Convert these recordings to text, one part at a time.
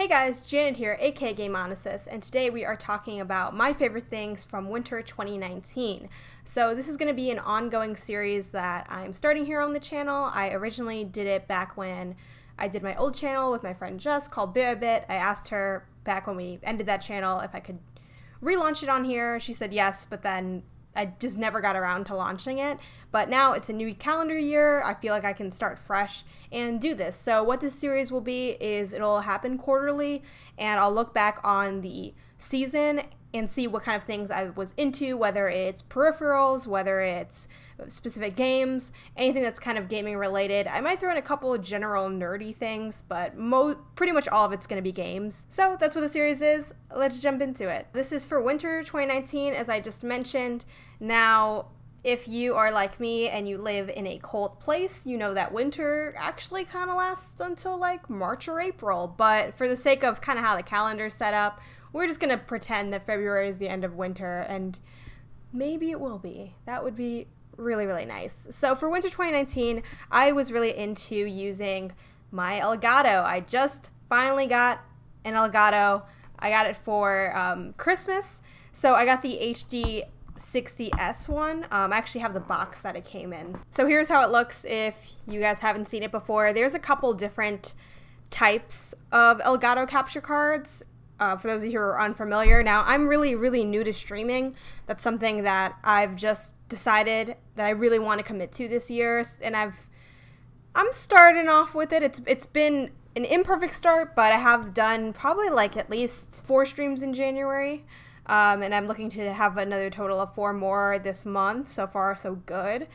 Hey guys, Janet here, aka Gameonysus, and today we are talking about my favorite things from winter 2019. So this is going to be an ongoing series that I'm starting here on the channel. I originally did it back when I did my old channel with my friend Jess called Bearbit. I asked her back when we ended that channel if I could relaunch it on here. She said yes, but then I just never got around to launching it. But now it's a new calendar year. I feel like I can start fresh and do this. So what this series will be is it'll happen quarterly, and I'll look back on the season and see what kind of things I was into, whether it's peripherals, whether it's specific games, anything that's kind of gaming related. I might throw in a couple of general nerdy things, but pretty much all of it's gonna be games. So that's what the series is. Let's jump into it. This is for winter 2019, as I just mentioned. Now, if you are like me and you live in a cold place, you know that winter actually kind of lasts until like March or April, but for the sake of kind of how the calendar's set up, we're just gonna pretend that February is the end of winter, and maybe it will be. That would be really, really nice. So for winter 2019, I was really into using my Elgato. I just finally got an Elgato. I got it for Christmas. So I got the HD60S one. I actually have the box that it came in. So here's how it looks if you guys haven't seen it before. There's a couple different types of Elgato capture cards. For those of you who are unfamiliar, now I'm really, really new to streaming. That's something that I've just decided that I really want to commit to this year, and I'm starting off with it. It's been an imperfect start, but I have done probably like at least 4 streams in January, and I'm looking to have another total of 4 more this month. So far, so good.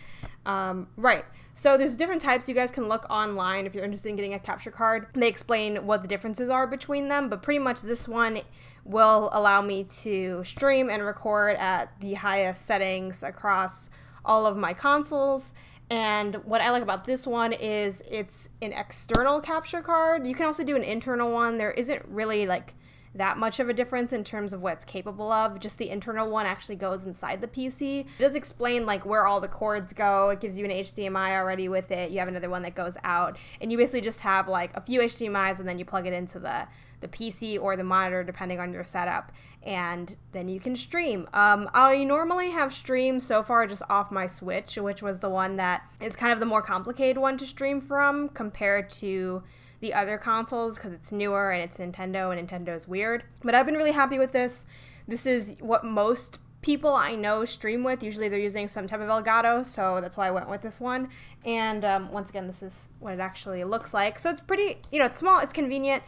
Right. So there's different types. You guys can look online if you're interested in getting a capture card. They explain what the differences are between them, but pretty much this one will allow me to stream and record at the highest settings across all of my consoles. And what I like about this one is it's an external capture card. You can also do an internal one. There isn't really like that much of a difference in terms of what it's capable of. Just the internal one actually goes inside the PC. It does explain like where all the cords go. It gives you an HDMI already with it. You have another one that goes out, and you basically just have like a few HDMIs, and then you plug it into the PC or the monitor depending on your setup, and then you can stream. I normally have streamed so far just off my Switch, which was the one that is kind of the more complicated one to stream from compared to the other consoles, because it's newer and it's Nintendo, and Nintendo's weird. But I've been really happy with this. This is what most people I know stream with. Usually they're using some type of Elgato, so that's why I went with this one. And once again, this is what it actually looks like. So it's pretty, you know, it's small, it's convenient.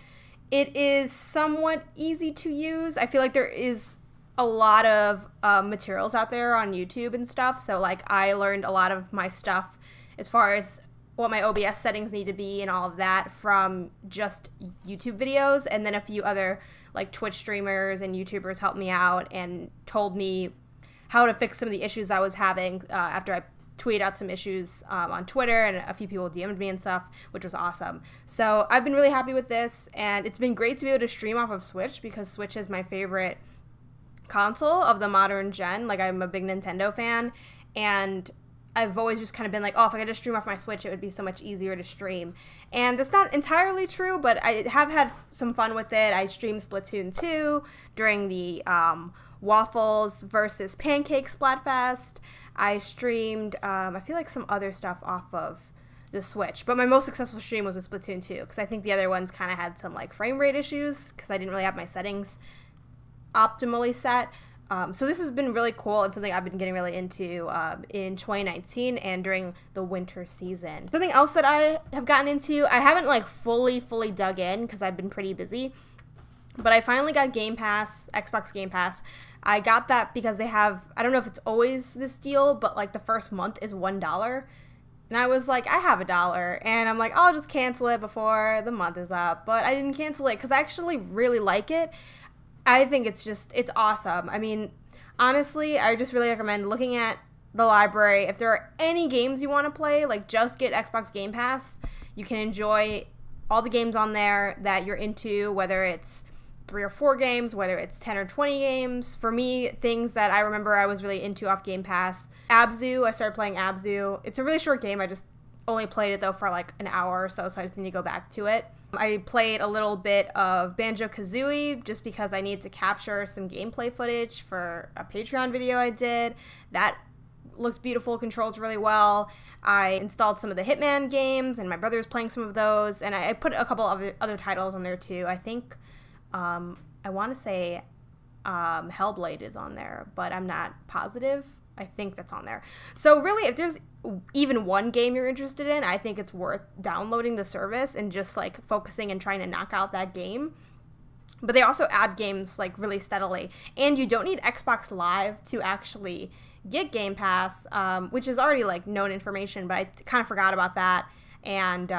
It is somewhat easy to use. I feel like there is a lot of materials out there on YouTube and stuff. So like I learned a lot of my stuff as far as what my OBS settings need to be and all of that from just YouTube videos, and then a few other like Twitch streamers and YouTubers helped me out and told me how to fix some of the issues I was having after I tweeted out some issues on Twitter, and a few people DM'd me and stuff, which was awesome. So I've been really happy with this, and it's been great to be able to stream off of Switch, because Switch is my favorite console of the modern gen. Like I'm a big Nintendo fan, and I've always just kind of been like, oh, if I could just stream off my Switch, it would be so much easier to stream. And that's not entirely true, but I have had some fun with it. I streamed Splatoon 2 during the Waffles versus Pancakes Splatfest. I streamed, I feel like some other stuff off of the Switch, but my most successful stream was with Splatoon 2, because I think the other ones kind of had some like frame rate issues, because I didn't really have my settings optimally set. So this has been really cool and something I've been getting really into in 2019 and during the winter season. Something else that I have gotten into, I haven't like fully dug in because I've been pretty busy, but I finally got Game Pass, Xbox Game Pass. I got that because they have, I don't know if it's always this deal, but like the first month is $1. And I was like, I have $1, and I'm like, I'll just cancel it before the month is up. But I didn't cancel it because I actually really like it. I think it's just, it's awesome. I mean, honestly, I just really recommend looking at the library. If there are any games you want to play, like just get Xbox Game Pass. You can enjoy all the games on there that you're into, whether it's 3 or 4 games, whether it's 10 or 20 games. For me, things that I remember I was really into off Game Pass. Abzu, I started playing Abzu. It's a really short game. I just only played it though for like an hour or so, so I just need to go back to it. I played a little bit of Banjo-Kazooie just because I need to capture some gameplay footage for a Patreon video I did. That looks beautiful, controls really well. I installed some of the Hitman games, and my brother was playing some of those, and I put a couple of other titles on there too. I think, I want to say Hellblade is on there, but I'm not positive. I think that's on there. So really, if there's even one game you're interested in, I think it's worth downloading the service and just like focusing and trying to knock out that game. But they also add games like really steadily, and you don't need Xbox Live to actually get Game Pass, which is already like known information, but I kind of forgot about that. And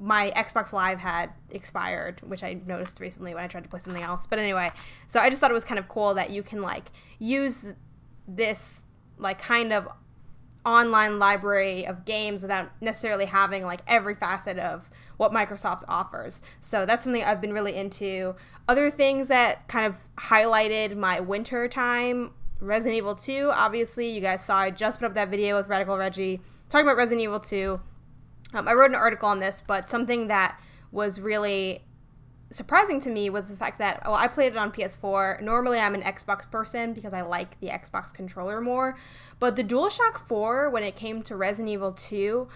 my Xbox Live had expired, which I noticed recently when I tried to play something else. But anyway, so I just thought it was kind of cool that you can like use this like kind of online library of games without necessarily having like every facet of what Microsoft offers. So that's something I've been really into. Other things that kind of highlighted my winter time, Resident Evil 2, obviously, you guys saw I just put up that video with Radical Reggie talking about Resident Evil 2. I wrote an article on this, but something that was really surprising to me was the fact that, well, I played it on PS4. Normally, I'm an Xbox person because I like the Xbox controller more. But the DualShock 4, when it came to Resident Evil 2,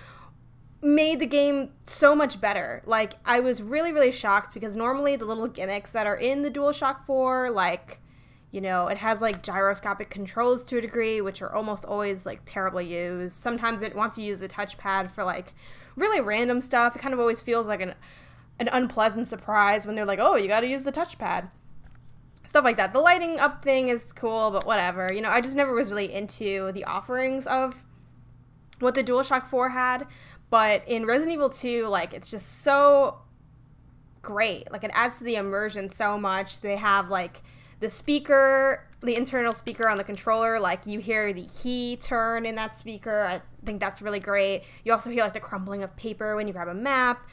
made the game so much better. Like, I was really, really shocked because normally the little gimmicks that are in the DualShock 4, like, you know, it has like gyroscopic controls to a degree, which are almost always like terribly used. Sometimes it wants to use a touchpad for like really random stuff. It kind of always feels like an unpleasant surprise when they're like, oh, you got to use the touchpad. Stuff like that. The lighting up thing is cool, but whatever. You know, I just never was really into the offerings of what the DualShock 4 had. But in Resident Evil 2, like, it's just so great. Like, it adds to the immersion so much. They have like the speaker, the internal speaker on the controller, like you hear the key turn in that speaker. I think that's really great. You also hear like the crumbling of paper when you grab a map.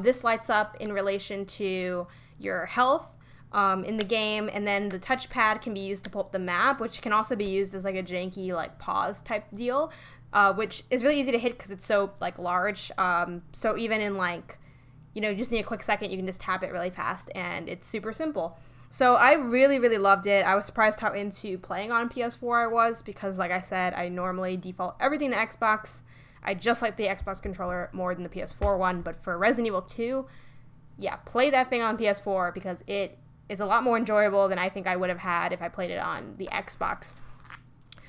This lights up in relation to your health in the game, and then the touchpad can be used to pull up the map, which can also be used as like a janky like pause type deal, which is really easy to hit because it's so like large. So even in like, you know, you just need a quick second, you can just tap it really fast, and it's super simple. So I really, really loved it. I was surprised how into playing on PS4 I was because, like I said, I normally default everything to Xbox. I just like the Xbox controller more than the PS4 one. But for Resident Evil 2, yeah, play that thing on PS4 because it is a lot more enjoyable than I think I would have had if I played it on the Xbox.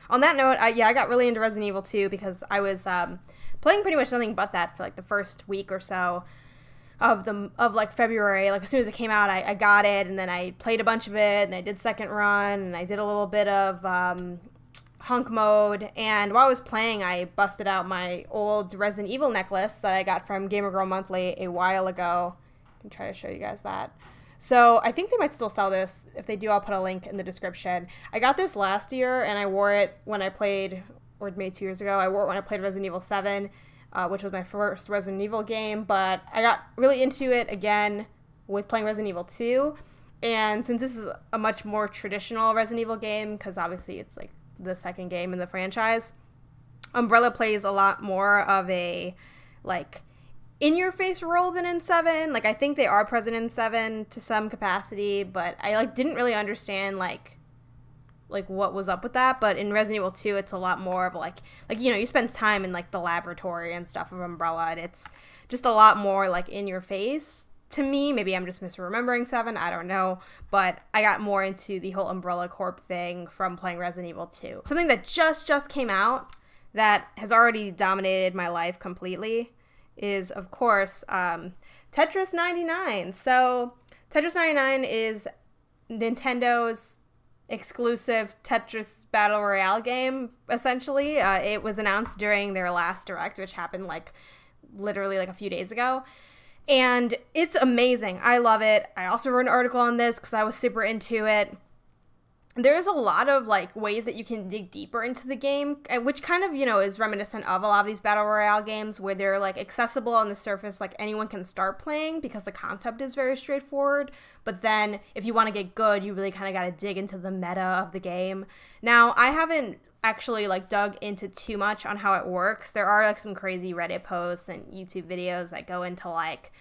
On that note, I got really into Resident Evil 2 because I was playing pretty much nothing but that for like the first week or so of like February. Like as soon as it came out, I got it, and then I played a bunch of it, and I did second run, and I did a little bit of hunk mode. And while I was playing, I busted out my old Resident Evil necklace that I got from Gamer Girl Monthly a while ago. I can try to show you guys that. So I think they might still sell this. If they do, I'll put a link in the description. I got this last year, and I wore it when I played, or maybe 2 years ago, I wore it when I played Resident Evil 7. Which was my first Resident Evil game, but I got really into it again with playing Resident Evil 2. And since this is a much more traditional Resident Evil game, because obviously it's like the second game in the franchise, Umbrella plays a lot more of a like in-your-face role than in 7. Like I think they are present in 7 to some capacity, but I like didn't really understand like what was up with that. But in Resident Evil 2, it's a lot more of like you know, you spend time in like the laboratory and stuff of Umbrella, and it's just a lot more like in your face to me. Maybe I'm just misremembering 7, I don't know, but I got more into the whole Umbrella Corp thing from playing Resident Evil 2. Something that just came out that has already dominated my life completely is, of course, Tetris 99. So Tetris 99 is Nintendo's exclusive Tetris Battle Royale game, essentially. It was announced during their last Direct, which happened like literally like a few days ago. And it's amazing. I love it. I also wrote an article on this because I was super into it. There's a lot of like ways that you can dig deeper into the game, which kind of, you know, is reminiscent of a lot of these Battle Royale games where they're like accessible on the surface, like anyone can start playing because the concept is very straightforward. But then if you want to get good, you really kind of got to dig into the meta of the game. Now, I haven't actually like dug into too much on how it works. There are like some crazy Reddit posts and YouTube videos that go into like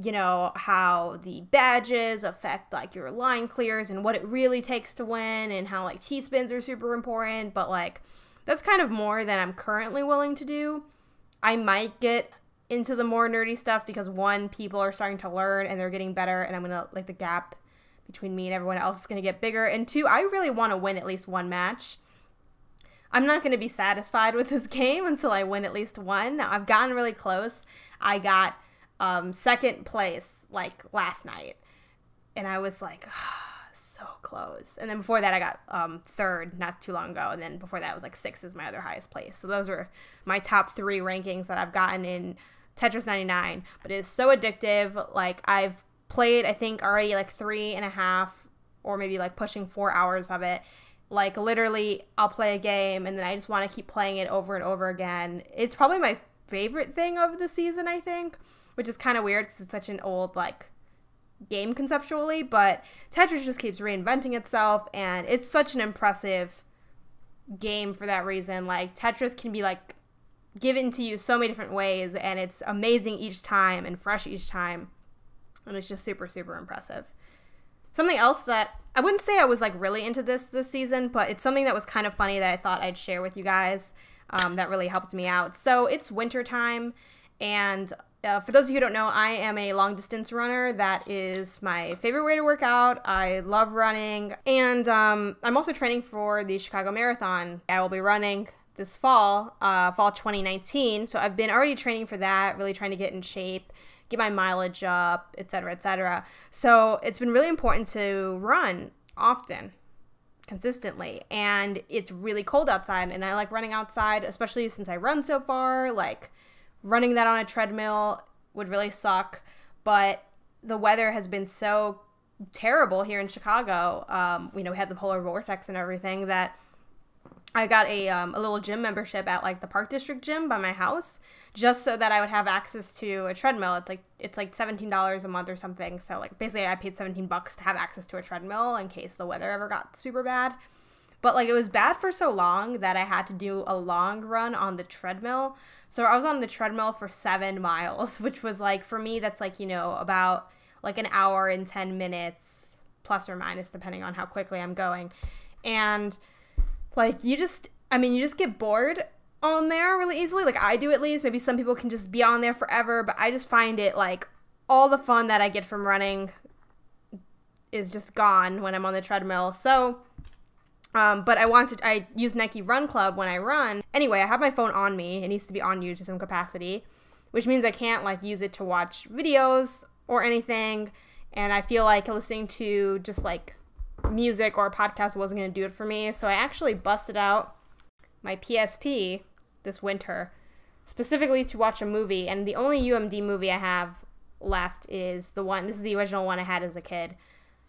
you know, how the badges affect, like, your line clears and what it really takes to win, and how, like, T-spins are super important, but, like, that's kind of more than I'm currently willing to do. I might get into the more nerdy stuff because, one, people are starting to learn and they're getting better, and I'm gonna, like, the gap between me and everyone else is gonna get bigger, and two, I really want to win at least one match. I'm not gonna be satisfied with this game until I win at least one. Now, I've gotten really close. I got second place, like, last night, and I was like, oh, so close. And then before that I got third not too long ago, and then before that was like sixth is my other highest place. So those are my top three rankings that I've gotten in Tetris 99, but it is so addictive. Like, I've played, I think, already like 3.5 or maybe like pushing 4 hours of it. Like, literally I'll play a game and then I just want to keep playing it over and over again. It's probably my favorite thing of the season, I think, which is kind of weird because it's such an old, like, game conceptually, but Tetris just keeps reinventing itself, and it's such an impressive game for that reason. Like, Tetris can be, like, given to you so many different ways, and it's amazing each time and fresh each time, and it's just super, super impressive. Something else that I wouldn't say I was, like, really into this season, but it's something that was kind of funny that I thought I'd share with you guys that really helped me out. So it's winter time, and for those of you who don't know, I am a long-distance runner. That is my favorite way to work out. I love running, and I'm also training for the Chicago Marathon. I will be running this fall, fall 2019, so I've been already training for that, really trying to get in shape, get my mileage up, etc., etc. So it's been really important to run often, consistently, and it's really cold outside, and I like running outside, especially since I run so far. Like, running that on a treadmill would really suck, but the weather has been so terrible here in Chicago. You know, we had the polar vortex and everything, that I got a little gym membership at, like, the Park District gym by my house, just so that I would have access to a treadmill. It's like $17 a month or something. So, like, basically I paid $17 to have access to a treadmill in case the weather ever got super bad. But, like, it was bad for so long that I had to do a long run on the treadmill. So I was on the treadmill for 7 miles, which was, like, for me, that's, like, you know, about, like, an hour and 10 minutes, plus or minus, depending on how quickly I'm going. And, like, you just get bored on there really easily. Like, I do, at least. Maybe some people can just be on there forever, but I just find it, like, all the fun that I get from running is just gone when I'm on the treadmill. So but I use Nike Run Club when I run. Anyway, I have my phone on me. It needs to be on you to some capacity, which means I can't, like, use it to watch videos or anything. And I feel like listening to just, like, music or a podcast wasn't going to do it for me. So I actually busted out my PSP this winter specifically to watch a movie. And the only UMD movie I have left is the one, this is the original one I had as a kid,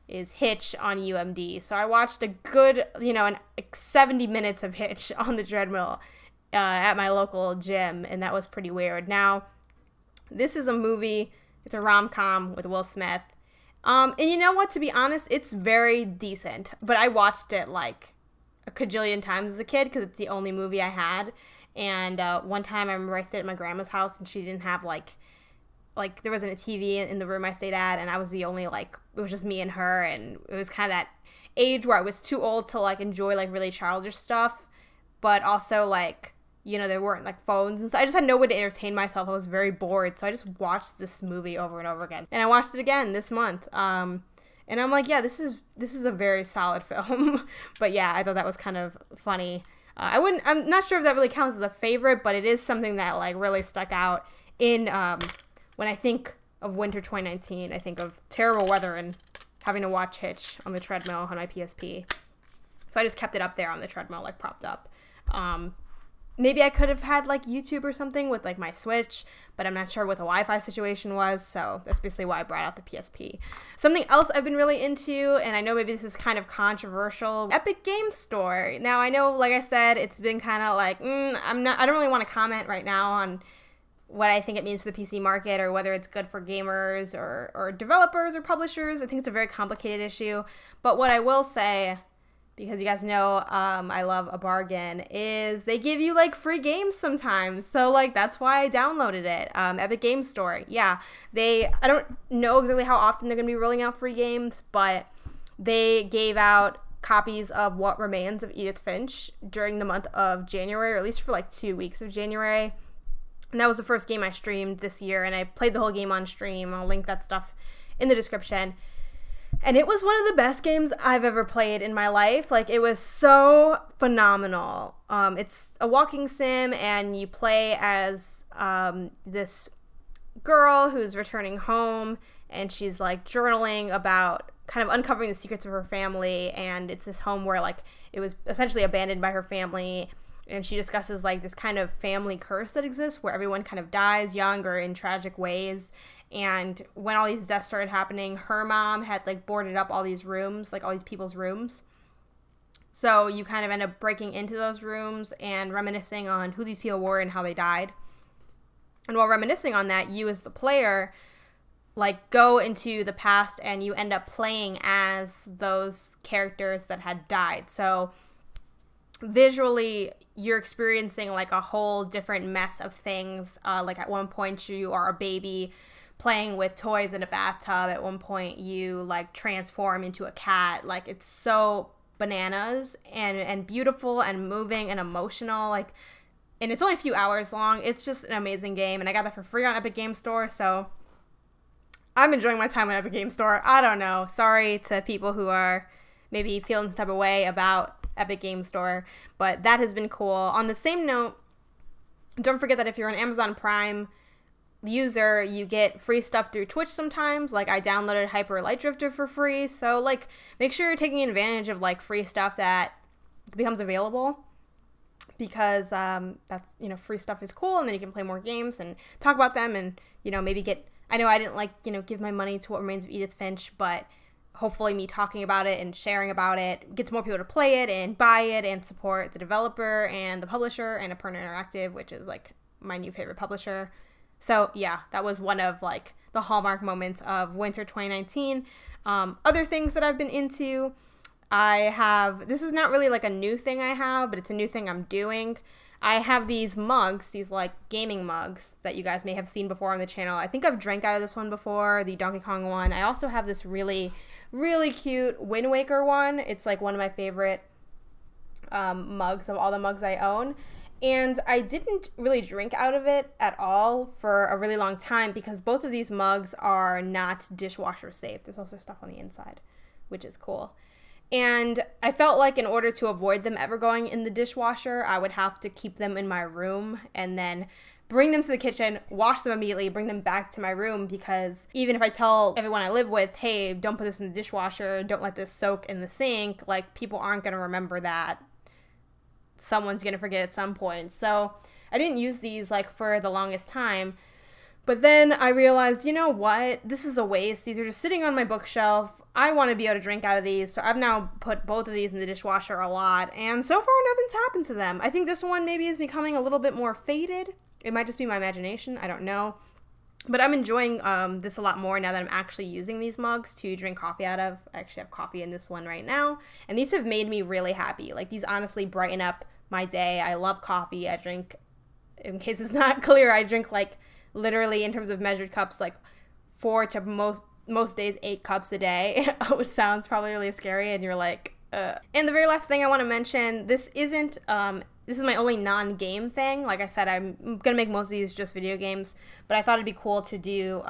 is Hitch on UMD. So I watched a good, you know, like 70 minutes of Hitch on the treadmill at my local gym, and that was pretty weird. Now, this is a movie, it's a rom-com with Will Smith. And you know what, to be honest, it's very decent, but I watched it like a cajillion times as a kid because it's the only movie I had. And one time I remember I stayed at my grandma's house, and she didn't have like there wasn't a TV in the room I stayed at, and I was the only, like, it was just me and her, and it was kind of that age where I was too old to, like, enjoy, like, really childish stuff, but also, like, you know, there weren't, like, phones, and so I just had no way to entertain myself. I was very bored, so I just watched this movie over and over again, and I watched it again this month, and I'm like, yeah, this is a very solid film. But yeah, I thought that was kind of funny. I'm not sure if that really counts as a favorite, but it is something that, like, really stuck out in, when I think of winter 2019, I think of terrible weather and having to watch Hitch on the treadmill on my PSP. So I just kept it up there on the treadmill, like, propped up. Maybe I could have had, like, YouTube or something with, like, my Switch, but I'm not sure what the Wi-Fi situation was, so that's basically why I brought out the PSP. Something else I've been really into, and I know maybe this is kind of controversial, Epic Game Store. Now, I know, like I said, it's been kind of like, I don't really want to comment right now on what I think it means to the PC market, or whether it's good for gamers or developers or publishers. I think it's a very complicated issue. But what I will say because you guys know I love a bargain, is they give you like free games sometimes. So like that's why I downloaded it. Epic Game Store. Yeah, I don't know exactly how often they're going to be rolling out free games, but they gave out copies of What Remains of Edith Finch during the month of January, or at least for like 2 weeks of January. And that was the first game I streamed this year, and I played the whole game on stream. I'll link that stuff in the description. And it was one of the best games I've ever played in my life. Like, it was so phenomenal. It's a walking sim, and you play as this girl who's returning home, and she's like journaling about kind of uncovering the secrets of her family. And it's this home where like it was essentially abandoned by her family, and she discusses like this kind of family curse that exists where everyone kind of dies young or in tragic ways. And when all these deaths started happening, her mom had like boarded up all these rooms, like all these people's rooms. So you kind of end up breaking into those rooms and reminiscing on who these people were and how they died. And while reminiscing on that, you as the player like go into the past, and you end up playing as those characters that had died. So visually, you're experiencing like a whole different mess of things. Like at one point you are a baby playing with toys in a bathtub. At one point you like transform into a cat. Like, it's so bananas and beautiful and moving and emotional. Like, and it's only a few hours long. It's just an amazing game, and I got that for free on Epic Game Store. So I'm enjoying my time at Epic Game Store. I don't know. Sorry to people who are maybe feeling some type of way about Epic Game Store, but that has been cool. On the same note, don't forget that if you're an Amazon Prime user, you get free stuff through Twitch sometimes. Like, I downloaded Hyper Light Drifter for free. So like, make sure you're taking advantage of like free stuff that becomes available, because that's, you know, free stuff is cool, and then you can play more games and talk about them, and, you know, maybe get... I know I didn't like, you know, give my money to What Remains of Edith Finch, but hopefully me talking about it and sharing about it gets more people to play it and buy it and support the developer and the publisher and Annapurna Interactive, which is like my new favorite publisher. So yeah, that was one of like the hallmark moments of winter 2019. Other things that I've been into, this is not really like a new thing I have, but it's a new thing I'm doing. I have these mugs, these like gaming mugs that you guys may have seen before on the channel. I think I've drank out of this one before, the Donkey Kong one. I also have this really, really cute Wind Waker one. It's like one of my favorite mugs of all the mugs I own. And I didn't really drink out of it at all for a really long time, because both of these mugs are not dishwasher safe. There's also stuff on the inside, which is cool. And I felt like in order to avoid them ever going in the dishwasher, I would have to keep them in my room and then bring them to the kitchen, wash them immediately, bring them back to my room, because even if I tell everyone I live with, hey, don't put this in the dishwasher, don't let this soak in the sink, like, people aren't going to remember that. Someone's going to forget at some point. So I didn't use these like for the longest time. But then I realized, you know what? This is a waste. These are just sitting on my bookshelf. I want to be able to drink out of these. So I've now put both of these in the dishwasher a lot. And so far, nothing's happened to them. I think this one maybe is becoming a little bit more faded. It might just be my imagination. I don't know. But I'm enjoying this a lot more now that I'm actually using these mugs to drink coffee out of. I actually have coffee in this one right now. And these have made me really happy. Like, these honestly brighten up my day. I love coffee. I drink, in case it's not clear, I drink like... literally, in terms of measured cups, like 4 to most days 8 cups a day, which sounds probably really scary, and you're like, ugh. And the very last thing I want to mention, this is my only non-game thing. Like I said, I'm going to make most of these just video games, but I thought it'd be cool to do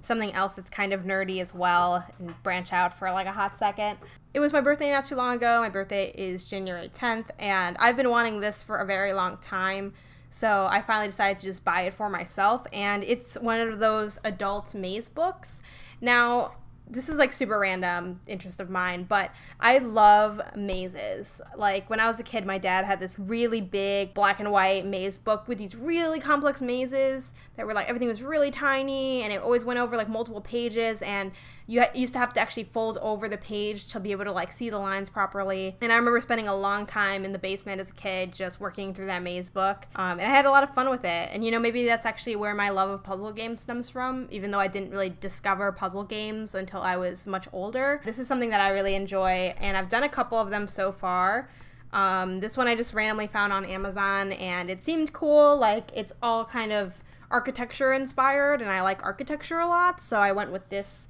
something else that's kind of nerdy as well and branch out for like a hot second. It was my birthday not too long ago. My birthday is January 10th, and I've been wanting this for a very long time. So I finally decided to just buy it for myself, and it's one of those adult maze books. Now, this is like super random interest of mine, but I love mazes. Like, when I was a kid, my dad had this really big black and white maze book with these really complex mazes that were like, everything was really tiny, and it always went over like multiple pages, and you used to have to actually fold over the page to be able to like see the lines properly. And I remember spending a long time in the basement as a kid just working through that maze book, and I had a lot of fun with it. And, you know, maybe that's actually where my love of puzzle games stems from, even though I didn't really discover puzzle games until I was much older. This is something that I really enjoy, and I've done a couple of them so far. This one I just randomly found on Amazon, and it seemed cool. Like, it's all kind of architecture inspired, and I like architecture a lot, so I went with this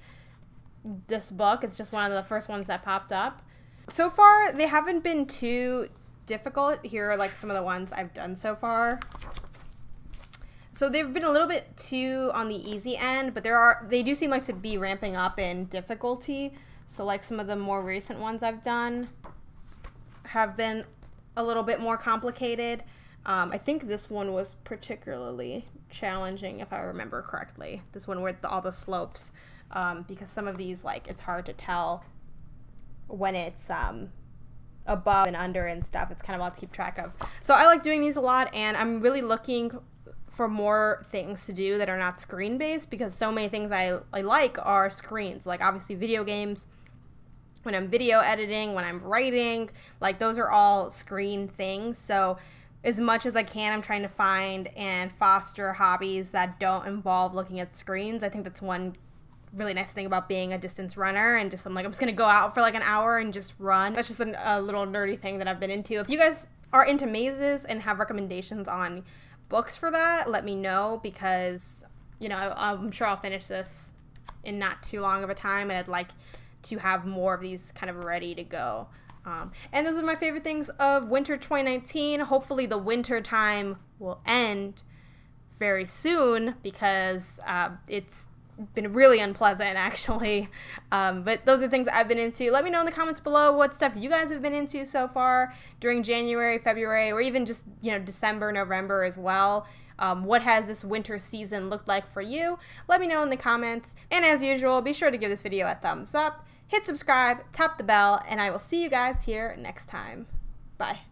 book. It's just one of the first ones that popped up. So far, they haven't been too difficult. Here are like some of the ones I've done so far. So they've been a little bit too on the easy end, but they do seem like to be ramping up in difficulty. So like some of the more recent ones I've done have been a little bit more complicated. I think this one was particularly challenging, if I remember correctly. This one with all the slopes, because some of these, like, it's hard to tell when it's above and under and stuff. It's kind of hard to keep track of. So I like doing these a lot, and I'm really looking for more things to do that are not screen-based, because so many things I like are screens. Like, obviously, video games, when I'm video editing, when I'm writing, like, those are all screen things. So as much as I can, I'm trying to find and foster hobbies that don't involve looking at screens. I think that's one really nice thing about being a distance runner, and just I'm just gonna go out for like an hour and just run. That's just a little nerdy thing that I've been into. If you guys are into mazes and have recommendations on books for that, let me know, because, you know, I'm sure I'll finish this in not too long of a time, and I'd like to have more of these kind of ready to go. And those are my favorite things of winter 2019. Hopefully the winter time will end very soon, because it's been really unpleasant, actually. But those are things I've been into. Let me know in the comments below what stuff you guys have been into so far during January, February, or even just, you know, December, November as well. What has this winter season looked like for you? Let me know in the comments. And as usual, be sure to give this video a thumbs up. Hit subscribe, tap the bell, and I will see you guys here next time. Bye.